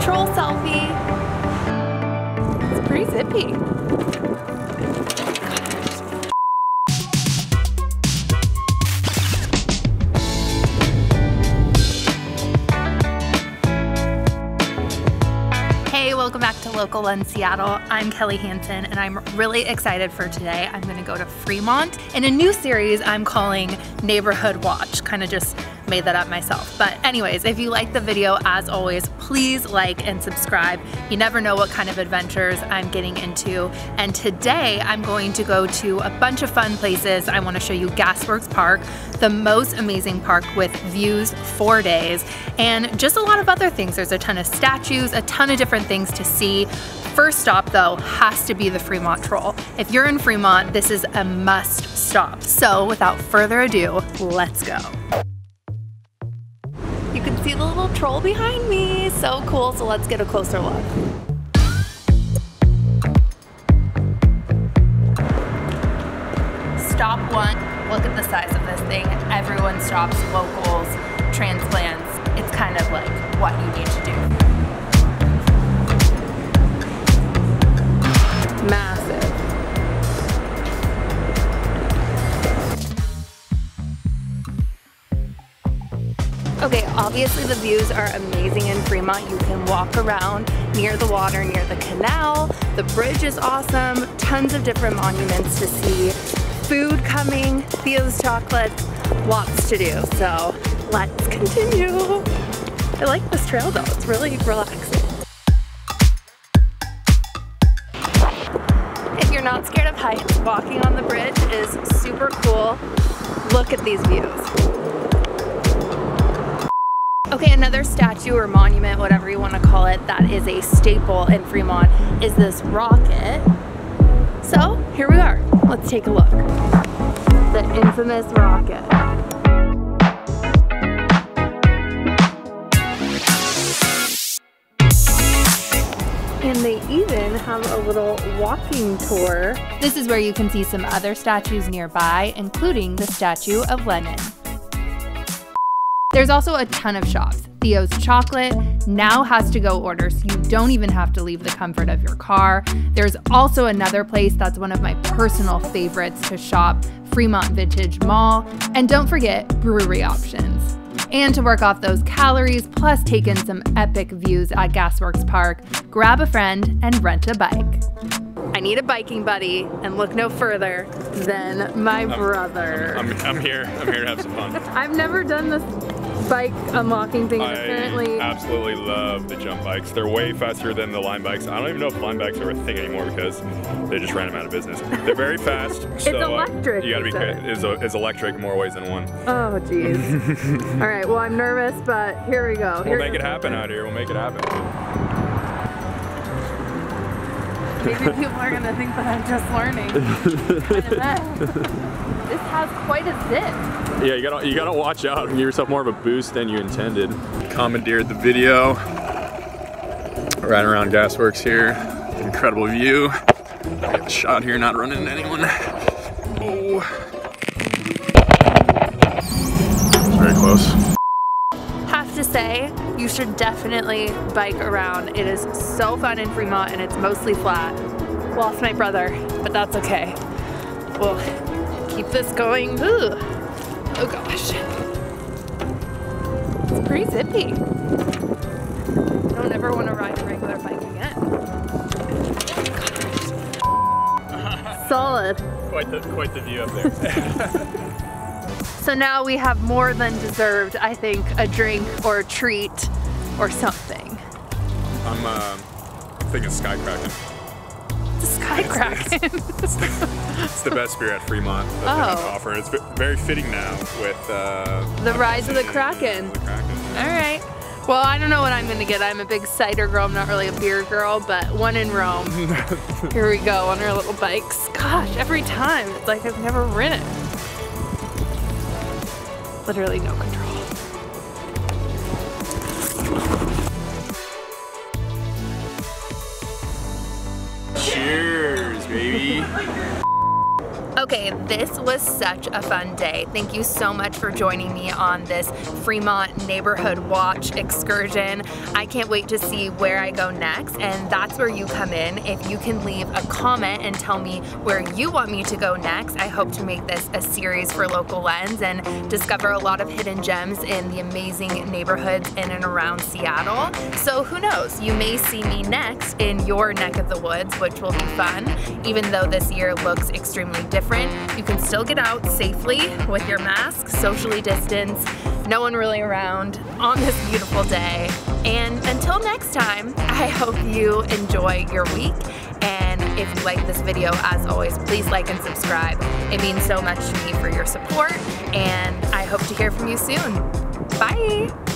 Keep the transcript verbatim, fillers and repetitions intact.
troll selfie. It's pretty zippy. Hey, welcome back to Local Lens Seattle. I'm Kelly Hanson and I'm really excited for today. I'm gonna go to Fremont in a new series I'm calling Neighborhood Watch, kind of just made that up myself. But anyways, if you like the video, as always, please like and subscribe. You never know what kind of adventures I'm getting into. And today I'm going to go to a bunch of fun places. I want to show you Gasworks Park, the most amazing park with views four days, and just a lot of other things. There's a ton of statues, a ton of different things to see. First stop though has to be the Fremont Troll. If you're in Fremont, this is a must stop. So without further ado, let's go. You can see the little troll behind me. So cool. So let's get a closer look. Stop one. Look at the size of this thing. Everyone stops, locals, transplants. It's kind of like what you need to do. Massive. Okay, obviously the views are amazing in Fremont. You can walk around near the water, near the canal. The bridge is awesome. Tons of different monuments to see. Food coming, Theo's Chocolates, lots to do. So let's continue. I like this trail though. It's really relaxing. If you're not scared of heights, walking on the bridge is super cool. Look at these views. Okay, another statue or monument, whatever you want to call it, that is a staple in Fremont is this rocket. So here we are. Let's take a look. The infamous rocket. And they even have a little walking tour. This is where you can see some other statues nearby, including the Statue of Lenin. There's also a ton of shops. Theo's Chocolate now has to-go orders, so you don't even have to leave the comfort of your car. There's also another place that's one of my personal favorites to shop, Fremont Vintage Mall. And don't forget brewery options. And to work off those calories, plus take in some epic views at Gasworks Park, grab a friend and rent a bike. I need a biking buddy, and look no further than my I'm, brother. I'm, I'm, I'm here. I'm here to have some fun. I've never done this bike unlocking thing. I apparently absolutely love the jump bikes. They're way faster than the line bikes. I don't even know if line bikes are a thing anymore because they just ran them out of business. They're very fast. It's so, electric. Uh, you gotta be careful. It's electric more ways than one. Oh geez. All right. Well, I'm nervous, but here we go. We'll here make it happen out here. We'll make it happen. Maybe people are gonna think that I'm just learning. This has quite a zip. Yeah, you gotta you gotta watch out and give yourself more of a boost than you intended. Commandeered the video. Right around Gasworks here. Incredible view. I got shot here, not running into anyone. Oh. Very close. To say, you should definitely bike around. It is so fun in Fremont and it's mostly flat. Lost my brother, but that's okay. We'll keep this going. Ooh. Oh gosh. It's pretty zippy. Don't ever want to ride a regular bike again. God. Solid. Quite the, quite the view up there. So now we have more than deserved, I think, a drink or a treat or something. I'm uh, thinking Sky Kraken. Sky Kraken. It's, it's, it's the best beer at Fremont that oh. they have to offer. It's very fitting now with uh, the rise of the Kraken. The Kraken. All right. Well, I don't know what I'm gonna get. I'm a big cider girl. I'm not really a beer girl, but one in Rome. Here we go on our little bikes. Gosh, every time it's like I've never ridden. Literally no control. Cheers, baby. Okay, this was such a fun day. Thank you so much for joining me on this Fremont Neighborhood Watch excursion. I can't wait to see where I go next, and that's where you come in. If you can leave a comment and tell me where you want me to go next, I hope to make this a series for Local Lens and discover a lot of hidden gems in the amazing neighborhoods in and around Seattle. So who knows, you may see me next in your neck of the woods, which will be fun. Even though this year looks extremely different, you can still get out safely with your mask, socially distanced, no one really around on this beautiful day. And until next time, I hope you enjoy your week. And if you like this video, as always, please like and subscribe. It means so much to me for your support, and I hope to hear from you soon. Bye.